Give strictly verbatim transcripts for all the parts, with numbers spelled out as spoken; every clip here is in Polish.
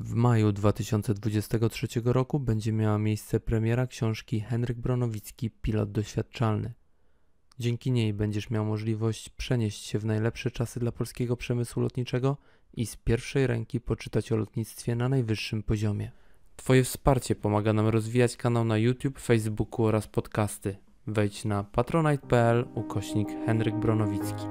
W maju dwa tysiące dwudziestego trzeciego roku będzie miała miejsce premiera książki Henryk Bronowicki, pilot doświadczalny. Dzięki niej będziesz miał możliwość przenieść się w najlepsze czasy dla polskiego przemysłu lotniczego i z pierwszej ręki poczytać o lotnictwie na najwyższym poziomie. Twoje wsparcie pomaga nam rozwijać kanał na YouTube, Facebooku oraz podcasty. Wejdź na patronite.pl ukośnik Henryk Bronowicki.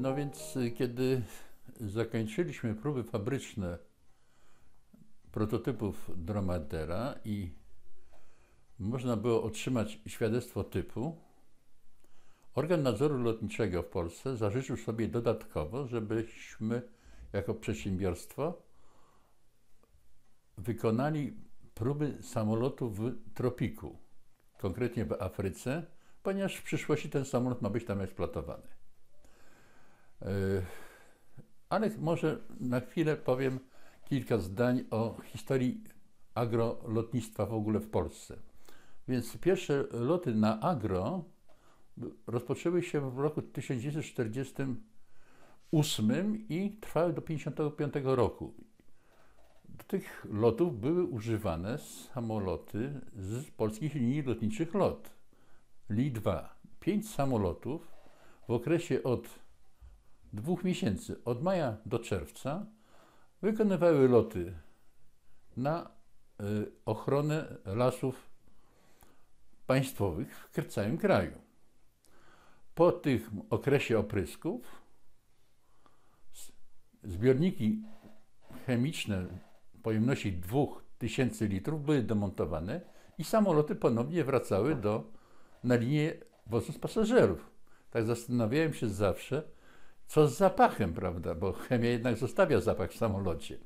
No więc kiedy zakończyliśmy próby fabryczne prototypów Dromadera i można było otrzymać świadectwo typu, organ nadzoru lotniczego w Polsce zażyczył sobie dodatkowo, żebyśmy jako przedsiębiorstwo wykonali próby samolotów w tropiku, konkretnie w Afryce, ponieważ w przyszłości ten samolot ma być tam eksploatowany. Ale może na chwilę powiem kilka zdań o historii agrolotnictwa w ogóle w Polsce. Więc pierwsze loty na agro rozpoczęły się w roku tysiąc dziewięćset czterdziestym ósmym i trwały do tysiąc dziewięćset pięćdziesiątego piątego roku. Do tych lotów były używane samoloty z polskich linii lotniczych LOT. Li dwa. Pięć samolotów w okresie od dwóch miesięcy, od maja do czerwca, wykonywały loty na y, ochronę lasów państwowych w całym kraju. Po tym okresie oprysków zbiorniki chemiczne pojemności dwóch tysięcy litrów były demontowane i samoloty ponownie wracały do, na linię wozów pasażerów. Tak zastanawiałem się zawsze, co z zapachem, prawda, bo chemia jednak zostawia zapach w samolocie.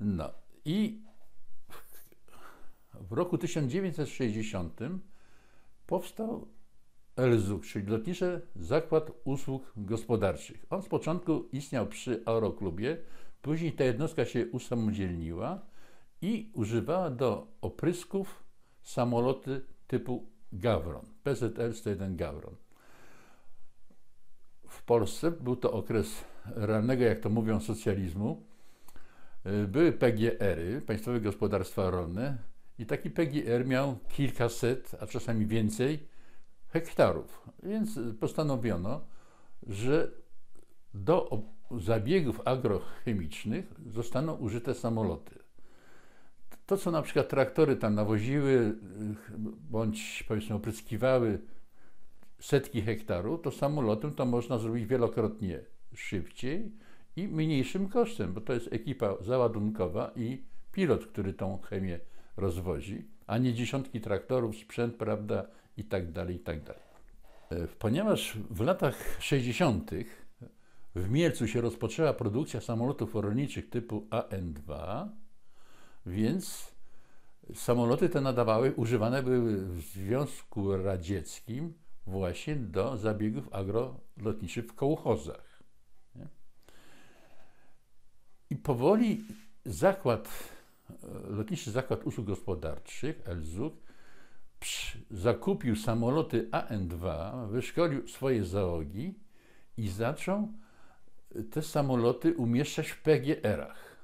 No i w roku tysiąc dziewięćset sześćdziesiątym powstał ELZUK, czyli Lotniczy Zakład Usług Gospodarczych. On z początku istniał przy aeroklubie, później ta jednostka się usamodzielniła i używała do oprysków samoloty typu Gawron, P Z L sto jeden Gawron. W Polsce był to okres realnego, jak to mówią, socjalizmu. Były P G R-y, Państwowe Gospodarstwa Rolne, i taki P G R miał kilkaset, a czasami więcej hektarów. Więc postanowiono, że do zabiegów agrochemicznych zostaną użyte samoloty. To, co na przykład traktory tam nawoziły, bądź powiedzmy opryskiwały setki hektarów, to samolotem to można zrobić wielokrotnie szybciej i mniejszym kosztem, bo to jest ekipa załadunkowa i pilot, który tą chemię rozwozi, a nie dziesiątki traktorów, sprzęt, prawda, i tak dalej, i tak dalej. Ponieważ w latach sześćdziesiątych w Mielcu się rozpoczęła produkcja samolotów rolniczych typu A N dwa, więc samoloty te nadawały, używane były w Związku Radzieckim właśnie do zabiegów agrolotniczych w kołchozach. Nie? I powoli zakład, Lotniczy Zakład Usług Gospodarczych, ELZUK, zakupił samoloty A N dwa, wyszkolił swoje załogi i zaczął te samoloty umieszczać w P G R-ach,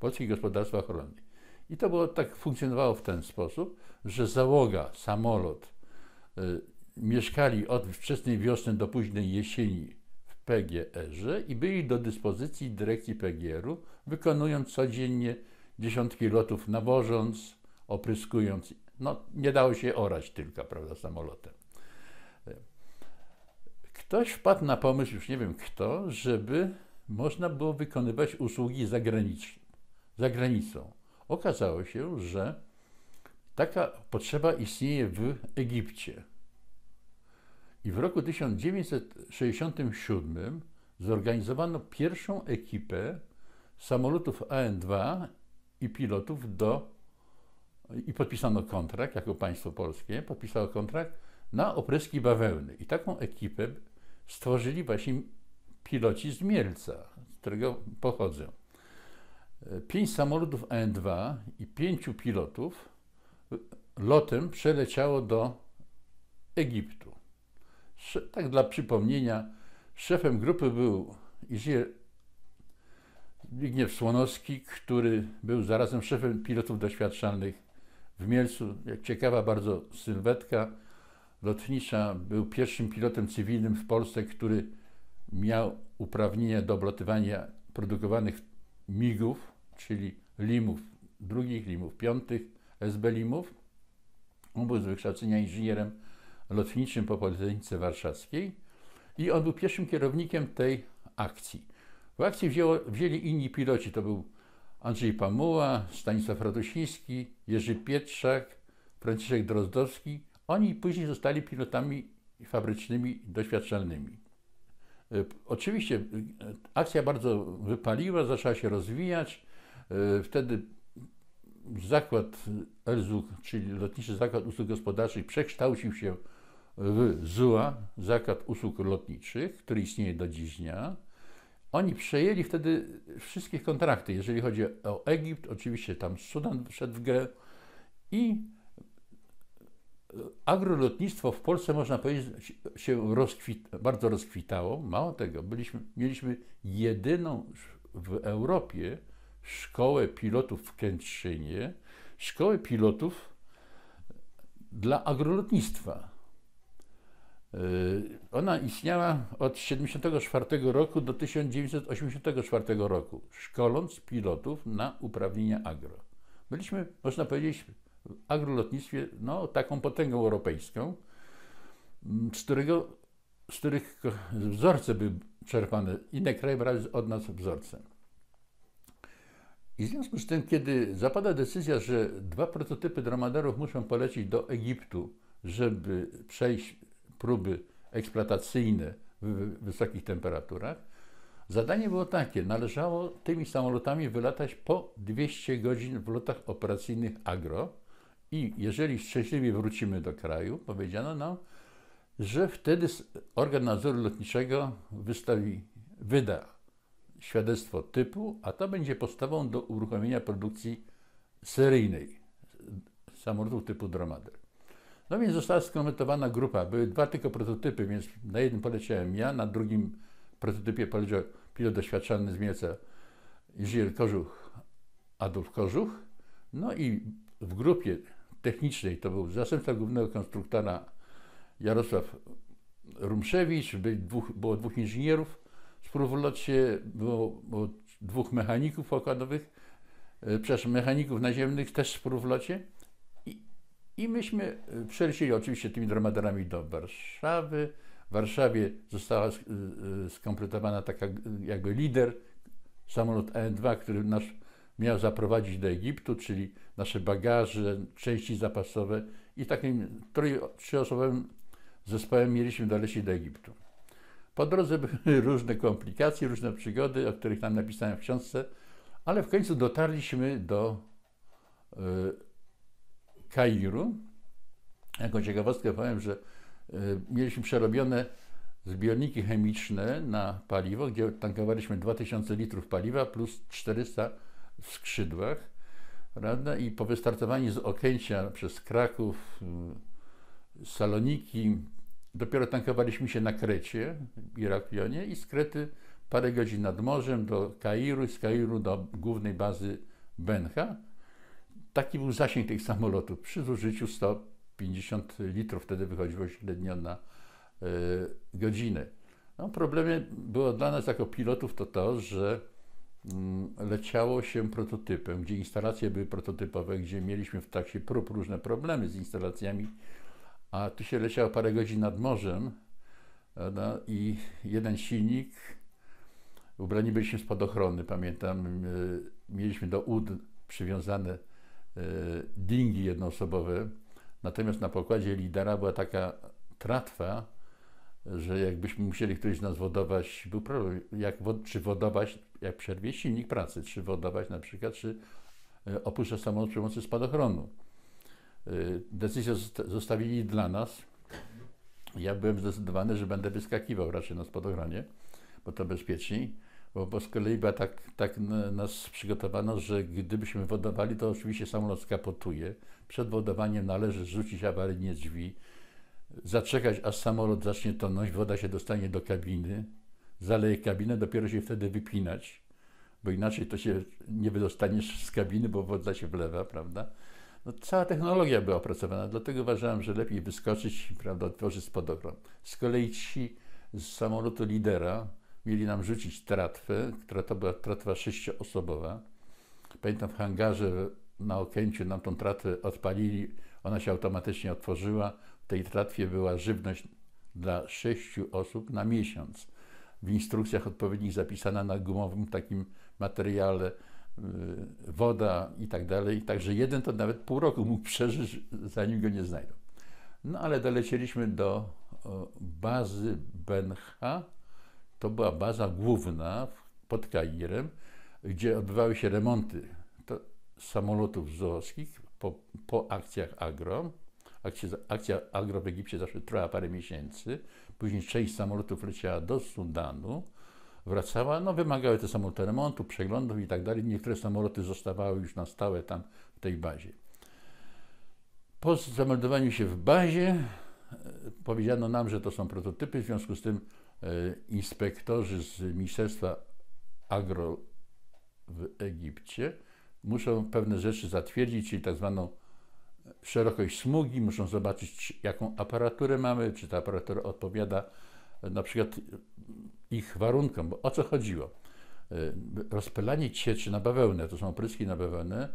Polskich Gospodarstwach Rolnych. I to było, tak funkcjonowało w ten sposób, że załoga, samolot, y, mieszkali od wczesnej wiosny do późnej jesieni w P G R ze i byli do dyspozycji dyrekcji P G eru, wykonując codziennie dziesiątki lotów, nawożąc, opryskując. No, nie dało się orać tylko, prawda, samolotem. Ktoś wpadł na pomysł, już nie wiem kto, żeby można było wykonywać usługi zagraniczne, za granicą. Okazało się, że taka potrzeba istnieje w Egipcie. I w roku tysiąc dziewięćset sześćdziesiątym siódmym zorganizowano pierwszą ekipę samolotów A N dwa i pilotów do, i podpisano kontrakt, jako państwo polskie podpisało kontrakt na opryski bawełny. I taką ekipę stworzyli właśnie piloci z Mielca, z którego pochodzę. Pięć samolotów A N dwa i pięciu pilotów lotem przeleciało do Egiptu. Tak dla przypomnienia, szefem grupy był Zbigniew Słonowski, który był zarazem szefem pilotów doświadczalnych w Mielcu. Jak ciekawa bardzo sylwetka lotnicza, był pierwszym pilotem cywilnym w Polsce, który miał uprawnienia do oblotywania produkowanych migów, czyli limów, drugich limów, piątych, S B limów. On był z wykształcenia inżynierem lotniczym po Politechnice Warszawskiej i on był pierwszym kierownikiem tej akcji. W akcji wzięło, wzięli inni piloci, to był Andrzej Pamuła, Stanisław Radusiński, Jerzy Pietrzak, Franciszek Drozdowski. Oni później zostali pilotami fabrycznymi, doświadczalnymi. Oczywiście akcja bardzo wypaliła, zaczęła się rozwijać. Wtedy zakład E L Z U K, czyli Lotniczy Zakład Usług Gospodarczych, przekształcił się w Z U A, Zakład Usług Lotniczych, który istnieje do dziś dnia. Oni przejęli wtedy wszystkie kontrakty, jeżeli chodzi o Egipt, oczywiście tam Sudan wszedł w grę i agrolotnictwo w Polsce, można powiedzieć, się rozkwit, bardzo rozkwitało. Mało tego, byliśmy, mieliśmy jedyną w Europie szkołę pilotów w Kętrzynie, szkołę pilotów dla agrolotnictwa. Ona istniała od tysiąc dziewięćset siedemdziesiątego czwartego roku do tysiąc dziewięćset osiemdziesiątego czwartego roku, szkoląc pilotów na uprawnienia agro. Byliśmy, można powiedzieć, w agrolotnictwie no, taką potęgą europejską, z, którego, z których wzorce były czerpane. Inne kraje brały od nas wzorce. I w związku z tym, kiedy zapada decyzja, że dwa prototypy dromaderów muszą polecieć do Egiptu, żeby przejść próby eksploatacyjne w wysokich temperaturach, zadanie było takie, należało tymi samolotami wylatać po dwieście godzin w lotach operacyjnych agro. I jeżeli szczęśliwie wrócimy do kraju, powiedziano nam, że wtedy organ nadzoru lotniczego wystawi, wyda świadectwo typu, a to będzie podstawą do uruchomienia produkcji seryjnej samolotów typu Dromader. No więc została skompletowana grupa. Były dwa tylko prototypy, więc na jednym poleciałem ja, na drugim prototypie poleciał pilot doświadczalny z Mielca Jerzy Korzuch, Adolf Korzuch. No i w grupie technicznej to był zastępca głównego konstruktora Jarosław Rumszewicz, by dwóch, było dwóch inżynierów w sprówolocie, było, było dwóch mechaników pokładowych, e, przepraszam, mechaników naziemnych też w sprówolocie. I, I myśmy przelecieli oczywiście tymi dromaderami do Warszawy. W Warszawie została skompletowana taka jakby lider, samolot A N dwa, który nasz miał zaprowadzić do Egiptu, czyli nasze bagaże, części zapasowe i takim trzyosobowym zespołem mieliśmy dolecieć do Egiptu. Po drodze były różne komplikacje, różne przygody, o których tam napisałem w książce, ale w końcu dotarliśmy do y, Kairu. Jako ciekawostkę powiem, że y, mieliśmy przerobione zbiorniki chemiczne na paliwo, gdzie tankowaliśmy dwa tysiące litrów paliwa plus czterysta w skrzydłach, prawda? I po wystartowaniu z Okęcia przez Kraków, Saloniki, dopiero tankowaliśmy się na Krecie, Iraklionie i z Krety parę godzin nad morzem do Kairu i z Kairu do głównej bazy Benha. Taki był zasięg tych samolotów przy zużyciu sto pięćdziesiąt litrów, wtedy wychodziło średnio na y, godzinę. No, problemem było dla nas jako pilotów to to, że y, leciało się prototypem, gdzie instalacje były prototypowe, gdzie mieliśmy w trakcie prób różne problemy z instalacjami, a tu się leciało parę godzin nad morzem, no, i jeden silnik, ubrani byliśmy spod ochrony, pamiętam, y, mieliśmy do ud przywiązane y, dingi jednoosobowe. Natomiast na pokładzie lidera była taka tratwa, że jakbyśmy musieli któryś z nas wodować, był problem, jak, czy wodować, jak przerwie silnik pracy, czy wodować na przykład, czy opuszcza samolot przy pomocy spadochronu. Decyzję zostawili dla nas. Ja byłem zdecydowany, że będę wyskakiwał raczej na spadochronie, bo to bezpieczniej, bo, bo z kolei była tak, tak nas przygotowano, że gdybyśmy wodowali, to oczywiście samolot skapotuje. Przed wodowaniem należy zrzucić awaryjnie drzwi, zaczekać, aż samolot zacznie tonąć, woda się dostanie do kabiny, zaleje kabinę, dopiero się wtedy wypinać, bo inaczej to się nie wydostaniesz z kabiny, bo woda się wlewa, prawda? No, cała technologia była opracowana, dlatego uważałem, że lepiej wyskoczyć, prawda, otworzyć spadochron. Z kolei ci z samolotu lidera mieli nam rzucić tratwę, która to była tratwa sześcioosobowa. Pamiętam, w hangarze na Okęciu nam tą tratwę odpalili, ona się automatycznie otworzyła. W tej tratwie była żywność dla sześciu osób na miesiąc. W instrukcjach odpowiednich zapisana na gumowym takim materiale yy, woda i tak dalej. Także jeden to nawet pół roku mógł przeżyć, zanim go nie znajdą. No ale dolecieliśmy do o, bazy Benha. To była baza główna pod Kairem, gdzie odbywały się remonty samolotów zuowskich po, po akcjach Agro. Akcja, akcja Agro w Egipcie zawsze trwała parę miesięcy. Później część samolotów leciała do Sudanu, wracała. No, wymagały te samoloty remontu, przeglądów i tak dalej. Niektóre samoloty zostawały już na stałe tam w tej bazie. Po zameldowaniu się w bazie powiedziano nam, że to są prototypy, w związku z tym inspektorzy z Ministerstwa Agro w Egipcie muszą pewne rzeczy zatwierdzić, czyli tak zwaną szerokość smugi, muszą zobaczyć, jaką aparaturę mamy, czy ta aparatura odpowiada na przykład ich warunkom, bo o co chodziło? Rozpylanie cieczy na bawełnę, to są opryski na bawełnę,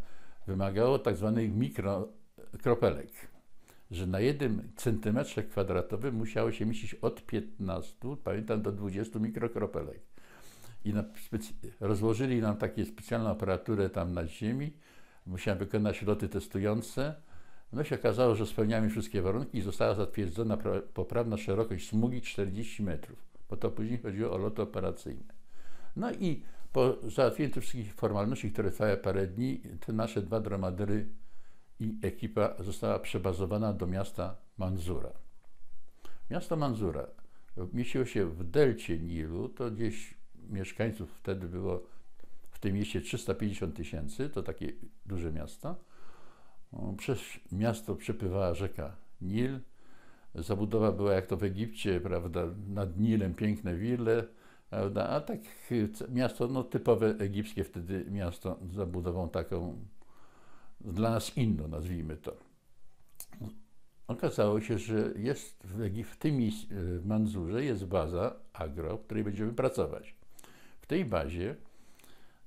wymagało tak zwanych mikrokropelek, że na jednym centymetrze kwadratowym musiało się mieścić od piętnastu, pamiętam, do dwudziestu mikrokropelek. I na, rozłożyli nam takie specjalną aparaturę tam na ziemi. Musiałem wykonać loty testujące. No się okazało, że spełniamy wszystkie warunki i została zatwierdzona pra, poprawna szerokość smugi czterdzieści metrów, bo to później chodziło o loty operacyjne. No i po załatwieniu wszystkich formalności, które trwały parę dni, te nasze dwa dromadery i ekipa została przebazowana do miasta Mansura. Miasto Mansura mieściło się w delcie Nilu, to gdzieś mieszkańców wtedy było w tym mieście trzysta pięćdziesiąt tysięcy, to takie duże miasto. Przez miasto przepływała rzeka Nil. Zabudowa była jak to w Egipcie, prawda, nad Nilem piękne wille, prawda, a tak miasto, no typowe egipskie wtedy miasto, z zabudową taką dla nas inną, nazwijmy to. Okazało się, że jest w, w tym w Mansurze jest baza Agro, w której będziemy pracować. W tej bazie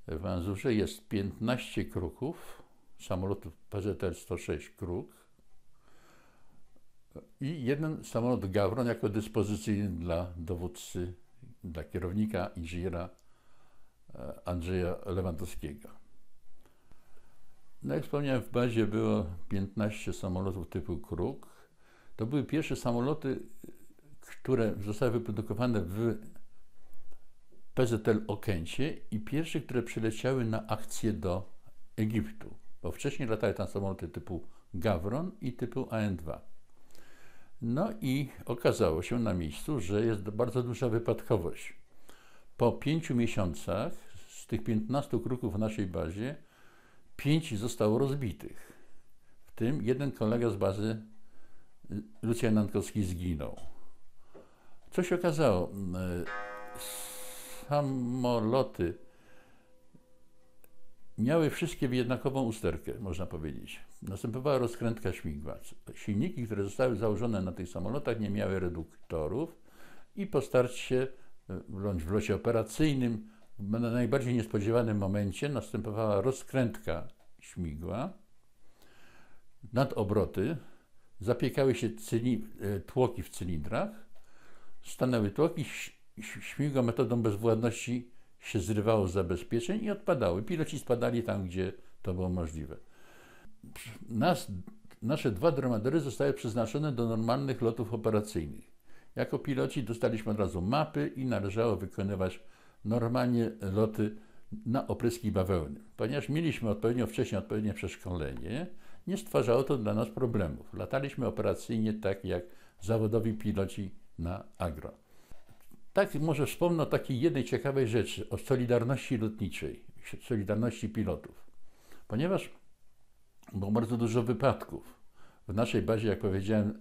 w Mansurze jest piętnaście kruków, samolotów P Z L sto sześć Kruk i jeden samolot Gawron jako dyspozycyjny dla dowódcy, dla kierownika, inżyniera Andrzeja Lewandowskiego. No jak wspomniałem, w bazie było piętnaście samolotów typu Kruk. To były pierwsze samoloty, które zostały wyprodukowane w P Z L Okęcie i pierwsze, które przyleciały na akcję do Egiptu, bo wcześniej latały tam samoloty typu Gawron i typu A N dwa. No i okazało się na miejscu, że jest bardzo duża wypadkowość. Po pięciu miesiącach z tych piętnastu kruków w naszej bazie pięć zostało rozbitych. W tym jeden kolega z bazy, Lucjan Nankowski, zginął. Co się okazało? Samoloty miały wszystkie jednakową usterkę, można powiedzieć. Następowała rozkrętka śmigła. Silniki, które zostały założone na tych samolotach, nie miały reduktorów i po starcie, bądź w locie operacyjnym, na najbardziej niespodziewanym momencie następowała rozkrętka śmigła. Nadobroty, zapiekały się tłoki w cylindrach, stanęły tłoki, śmigło metodą bezwładności się zrywało z zabezpieczeń i odpadały. Piloci spadali tam, gdzie to było możliwe. Nas, nasze dwa dromadery zostały przeznaczone do normalnych lotów operacyjnych. Jako piloci dostaliśmy od razu mapy i należało wykonywać normalnie loty na opryski bawełny. Ponieważ mieliśmy odpowiednio wcześniej odpowiednie przeszkolenie, nie stwarzało to dla nas problemów. Lataliśmy operacyjnie tak jak zawodowi piloci na agro. Tak może wspomnę o takiej jednej ciekawej rzeczy, o solidarności lotniczej, solidarności pilotów. Ponieważ było bardzo dużo wypadków. W naszej bazie, jak powiedziałem,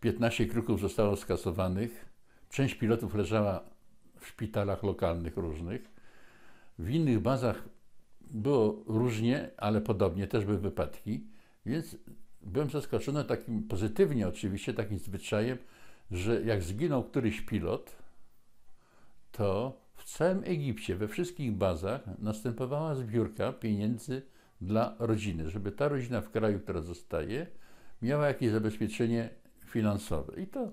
piętnaście kruków zostało skasowanych. Część pilotów leżała w szpitalach lokalnych różnych. W innych bazach było różnie, ale podobnie też były wypadki, więc byłem zaskoczony takim pozytywnie oczywiście, takim zwyczajem, że jak zginął któryś pilot, to w całym Egipcie, we wszystkich bazach następowała zbiórka pieniędzy dla rodziny, żeby ta rodzina w kraju, która zostaje, miała jakieś zabezpieczenie finansowe. I to,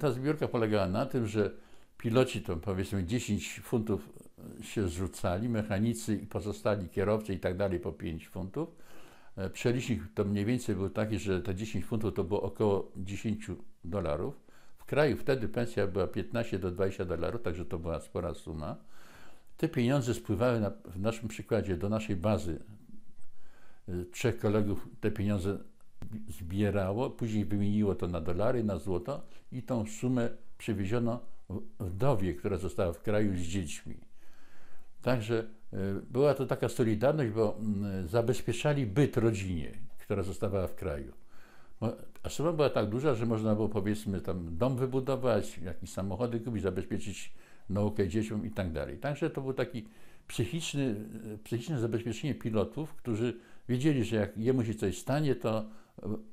ta zbiórka polegała na tym, że piloci to powiedzmy dziesięć funtów się zrzucali, mechanicy i pozostali kierowcy i tak dalej po pięć funtów. Przelicznik to mniej więcej był taki, że te dziesięć funtów to było około dziesięć dolarów. W kraju wtedy pensja była piętnaście do dwudziestu dolarów, także to była spora suma. Te pieniądze spływały na, w naszym przykładzie do naszej bazy. Trzech kolegów te pieniądze zbierało, później wymieniło to na dolary, na złoto i tą sumę przywieziono wdowie, która została w kraju z dziećmi. Także była to taka solidarność, bo zabezpieczali byt rodzinie, która zostawała w kraju. A suma była tak duża, że można było powiedzmy tam dom wybudować, jakieś samochody kupić, zabezpieczyć naukę dzieciom i tak dalej. Także to był taki psychiczny, psychiczne zabezpieczenie pilotów, którzy wiedzieli, że jak jemu się coś stanie, to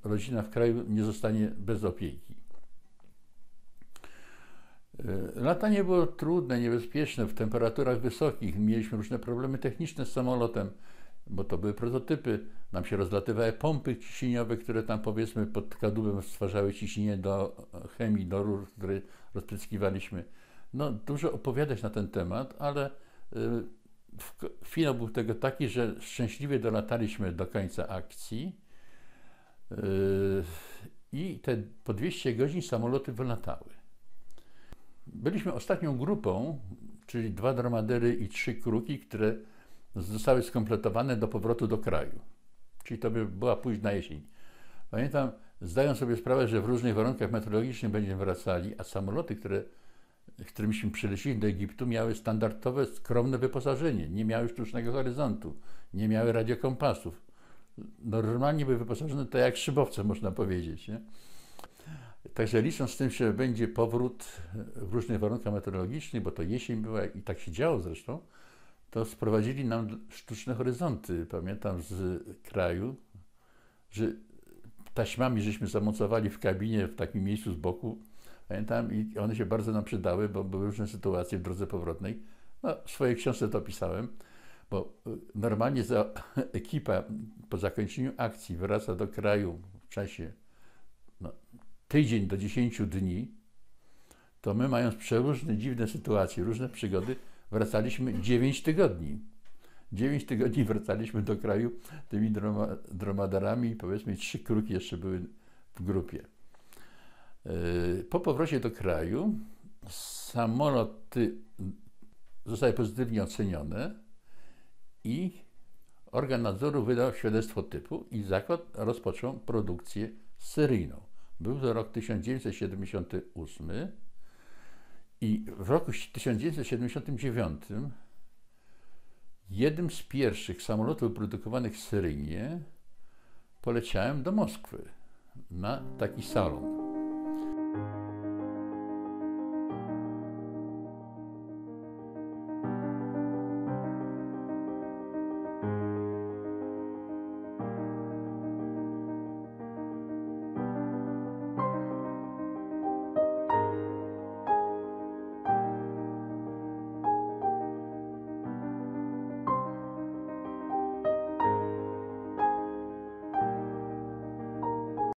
rodzina w kraju nie zostanie bez opieki. Latanie było trudne, niebezpieczne, w temperaturach wysokich. Mieliśmy różne problemy techniczne z samolotem, bo to były prototypy. Nam się rozlatywały pompy ciśnieniowe, które tam powiedzmy pod kadłubem stwarzały ciśnienie do chemii, do rur, które rozpryskiwaliśmy. No, dużo opowiadać na ten temat, ale finał był tego taki, że szczęśliwie dolataliśmy do końca akcji i te po dwieście godzin samoloty wylatały. Byliśmy ostatnią grupą, czyli dwa dromadery i trzy kruki, które zostały skompletowane do powrotu do kraju. Czyli to by była późna jesień. Pamiętam, zdają sobie sprawę, że w różnych warunkach meteorologicznych będziemy wracali, a samoloty, które, którymiśmy przylecili do Egiptu, miały standardowe, skromne wyposażenie. Nie miały sztucznego horyzontu, nie miały radiokompasów. Normalnie były wyposażone to jak szybowce, można powiedzieć, nie? Także licząc z tym, że będzie powrót w różnych warunkach meteorologicznych, bo to jesień była i tak się działo zresztą, to sprowadzili nam sztuczne horyzonty, pamiętam, z kraju, że taśmami żeśmy zamocowali w kabinie w takim miejscu z boku, pamiętam, i one się bardzo nam przydały, bo były różne sytuacje w drodze powrotnej. No, w swojej książce to pisałem, bo normalnie za, ekipa po zakończeniu akcji wraca do kraju w czasie no, tydzień do dziesięciu dni, to my, mając przeróżne, dziwne sytuacje, różne przygody, wracaliśmy dziewięć tygodni. dziewięć tygodni wracaliśmy do kraju tymi droma, dromadarami i powiedzmy trzy kruki jeszcze były w grupie. Po powrocie do kraju samoloty zostały pozytywnie ocenione i organ nadzoru wydał świadectwo typu i zakład rozpoczął produkcję seryjną. Był to rok tysiąc dziewięćset siedemdziesiąty ósmy i w roku tysiąc dziewięćset siedemdziesiątym dziewiątym jednym z pierwszych samolotów produkowanych seryjnie poleciałem do Moskwy na taki salon.